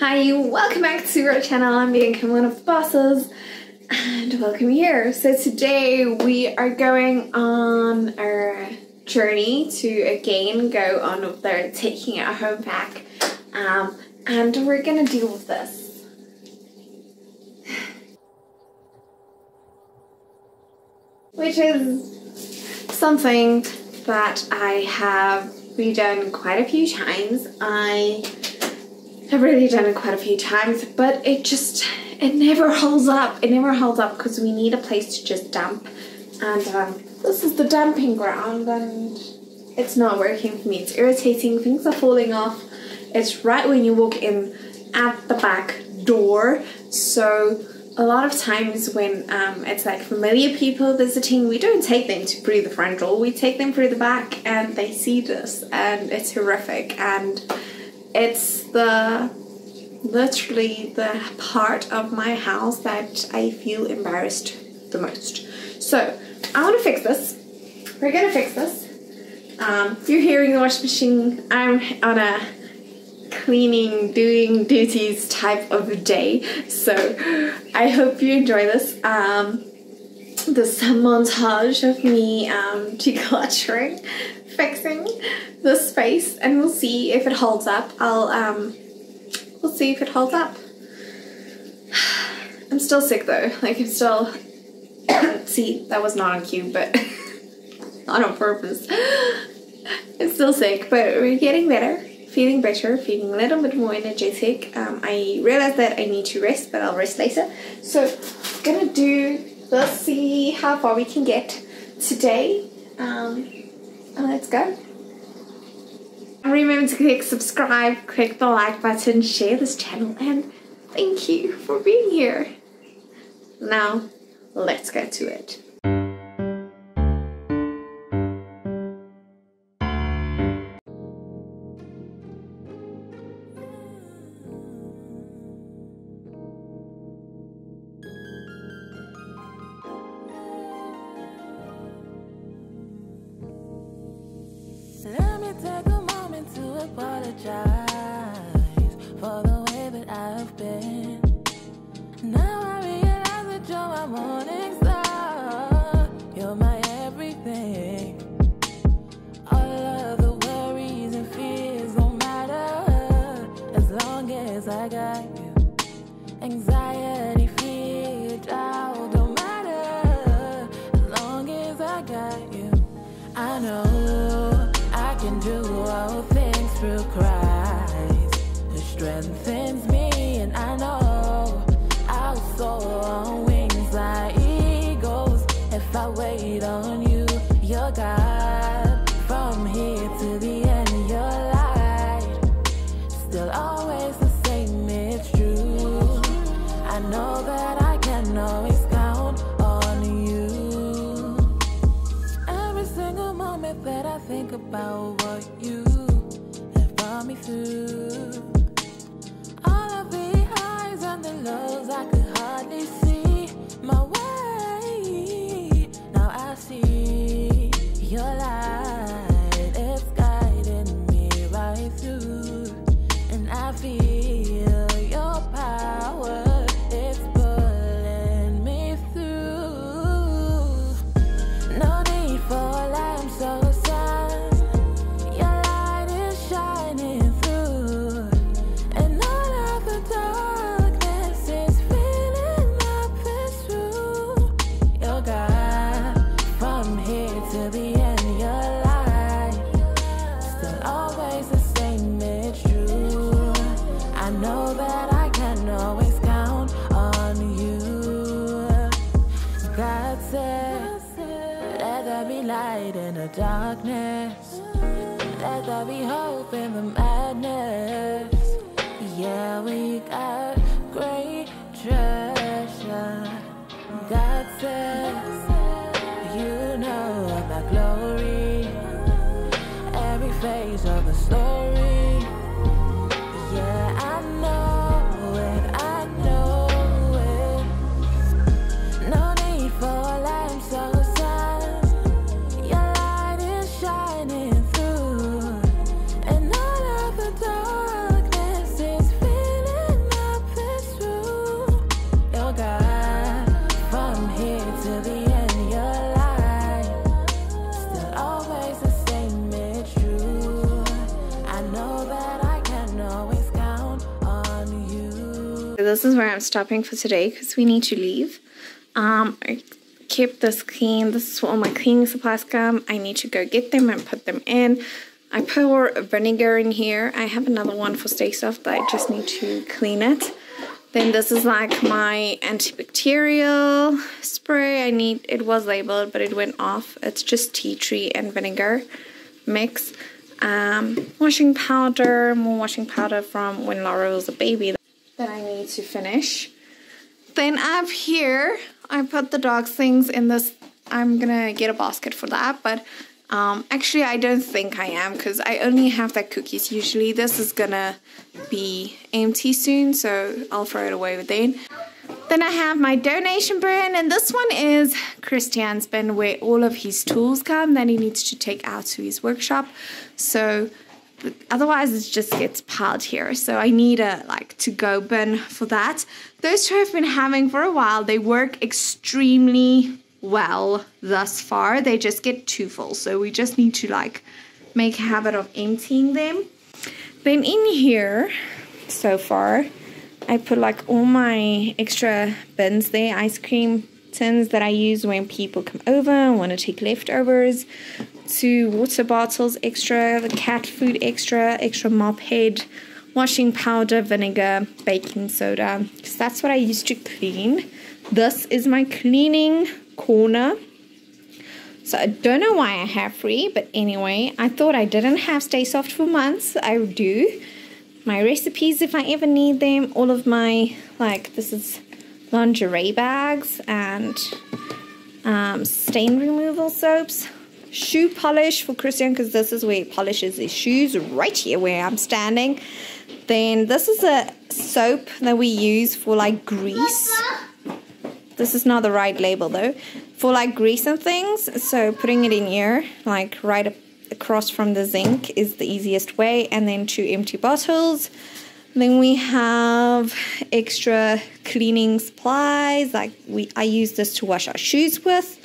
Hi, welcome back to our channel. I'm Bianca, one of the bosses, and welcome here. So today we are going on our journey to again go on with their taking it home pack, and we're gonna deal with this. Which is something that I have redone quite a few times. I have really done it quite a few times, but it never holds up. It never holds up because we need a place to just dump. And this is the dumping ground and it's not working for me. It's irritating, things are falling off. It's right when you walk in at the back door. So a lot of times when it's like familiar people visiting, we don't take them through the front door, we take them through the back, and they see this and it's horrific. And it's literally the part of my house that I feel embarrassed the most. So I want to fix this. We're gonna fix this. You're hearing the washing machine. I'm on a cleaning, doing duties type of day, so I hope you enjoy this montage of me decluttering, fixing the space, and we'll see if it holds up. We'll see if it holds up. I'm still sick though, like I'm still see, that was not on cue, but not on purpose. I'm still sick, but we're getting better. Feeling better, feeling a little bit more energetic. I realized that I need to rest, but I'll rest later. So I'm gonna do, let's see how far we can get today. And let's go. Remember to click subscribe, click the like button, share this channel, and thank you for being here. Now, let's get to it. Darkness is feeling This is where I'm stopping for today because we need to leave. I kept this clean. This is where all my cleaning supplies come. I need to go get them and put them in. I pour vinegar in here. I have another one for Stay Soft, but I just need to clean it. Then this is like my antibacterial spray. It was labeled, but it went off. It's just tea tree and vinegar mix. Washing powder, more washing powder from when Laura was a baby that I need to finish. Then up here, I put the dog's things in this. I'm gonna get a basket for that, but actually I don't think I am because I only have the cookies usually. This is gonna be empty soon, so I'll throw it away then. Then I have my donation bin, and this one is Christian's bin where all of his tools come that he needs to take out to his workshop. So otherwise it just gets piled here. So I need a to-go bin for that. Those two I've been having for a while. They work extremely well thus far. They just get too full, so we just need to make a habit of emptying them. Then in here so far I put all my extra bins there, ice cream tins that I use when people come over and want to take leftovers, 2 water bottles extra, the cat food extra, extra mop head, washing powder, vinegar, baking soda, because that's what I used to clean. This is my cleaning corner. So I don't know why I have 3, but anyway, I thought I didn't have Stay Soft for months. I do my recipes if I ever need them, all of my this is lingerie bags and stain removal soaps, shoe polish for Christian because this is where he polishes his shoes, right here where I'm standing. Then this is a soap that we use for grease. This is not the right label though. For grease and things. So putting it in here, right across from the zinc is the easiest way. And then 2 empty bottles. Then we have extra cleaning supplies. I use this to wash our shoes with.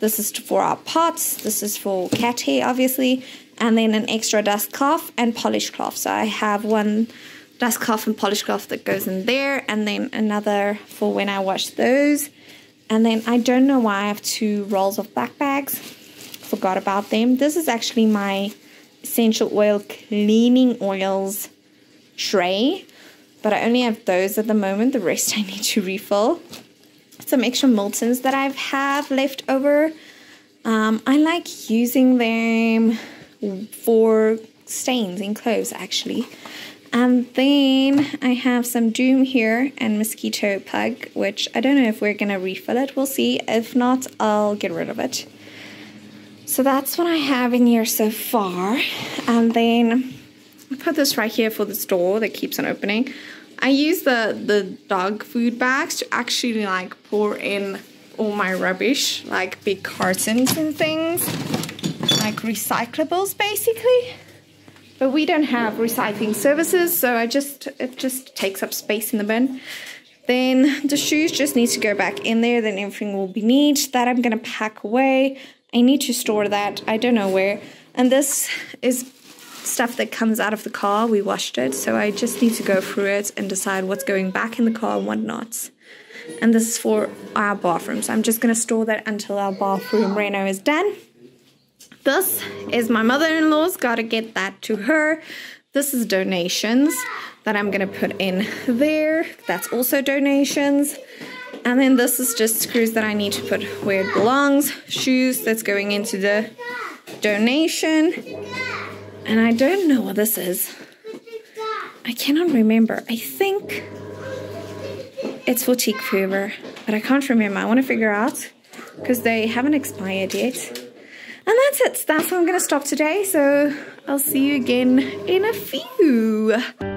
This is for our pots. This is for cat hair, obviously. And then an extra dust cloth and polish cloth. So I have one dust cloth and polish cloth that goes in there, and then another for when I wash those. And then I don't know why I have 2 rolls of black bags. Forgot about them. This is actually my essential oil cleaning oils tray, but I only have those at the moment. The rest I need to refill. Some extra Miltons that I have left over. I like using them for stains in clothes actually. And then I have some Doom here and Mosquito Pug, which I don't know if we're going to refill it. We'll see. If not, I'll get rid of it. So that's what I have in here so far. And then I put this right here for this door that keeps on opening. I use the dog food bags to actually pour in all my rubbish, big cartons and things, recyclables basically. But we don't have recycling services, so it just takes up space in the bin. Then the shoes just need to go back in there, then everything will be neat. That I'm going to pack away. I need to store that. I don't know where. And this is stuff that comes out of the car. We washed it, so I just need to go through it and decide what's going back in the car and what not. And this is for our bathroom, so I'm just going to store that until our bathroom reno is done. This is my mother-in-law's, gotta get that to her. This is donations that I'm gonna put in there. That's also donations. And then this is just screws that I need to put where it belongs. Shoes, that's going into the donation. And I don't know what this is. I cannot remember. I think it's for teak fever, but I can't remember. I wanna figure out because they haven't expired yet. And that's it. That's where I'm going to stop today. So I'll see you again in a few.